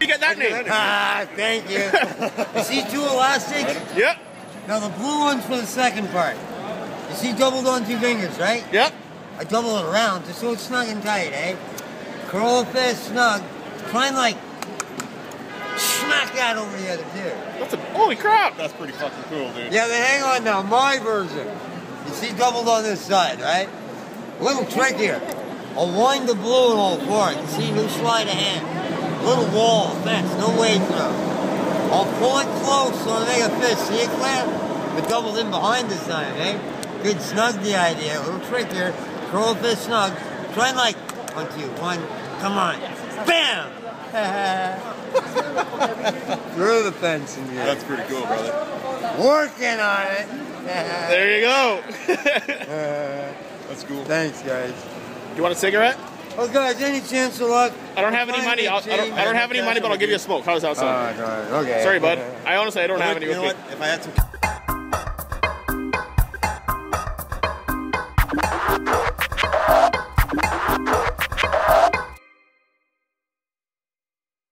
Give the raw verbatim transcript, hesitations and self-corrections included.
you get that name? Ah, thank you. You see two elastics? Yep. Now the blue one's for the second part. You see doubled on two fingers, right? Yep. I double it around just so it's snug and tight, eh? Curl fast, snug. Try and like smack that over the other two. That's a, holy crap, that's pretty fucking cool, dude. Yeah, but hang on now, my version. You see doubled on this side, right? A little trickier. I'll wind the blue and all four. You can see, no slide of hand. Little wall, fence, no wave throw. I'll pull it close so I make a fist. See it, Claire? But doubled in behind this time, eh? Good, snug the idea. A little trickier. Curl fist snug. Try and like, one, two, one. Come on. Bam! Through the fence in here. That's pretty cool, brother. Working on it. There you go. uh, That's cool. Thanks, guys. You want a cigarette? Oh, guys, any chance of luck? I don't have any money. I don't, I don't. I don't have any money, but I'll give you a smoke. How's that sound? Oh, God. Okay. Sorry, bud. I honestly, I don't have any with me. You know what? If I had some.